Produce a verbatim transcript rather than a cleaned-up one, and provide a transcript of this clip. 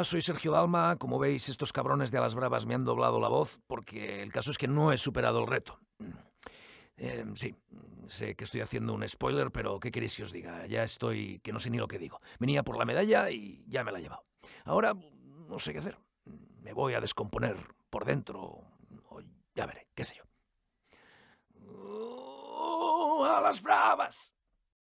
Hola, soy Sergio Dalma. Como veis, estos cabrones de A las Bravas me han doblado la voz porque el caso es que no he superado el reto. Eh, sí, sé que estoy haciendo un spoiler, pero ¿qué queréis que os diga? Ya estoy que no sé ni lo que digo. Venía por la medalla y ya me la he llevado. Ahora no sé qué hacer. Me voy a descomponer por dentro o ya veré, qué sé yo. ¡Oh, a las Bravas!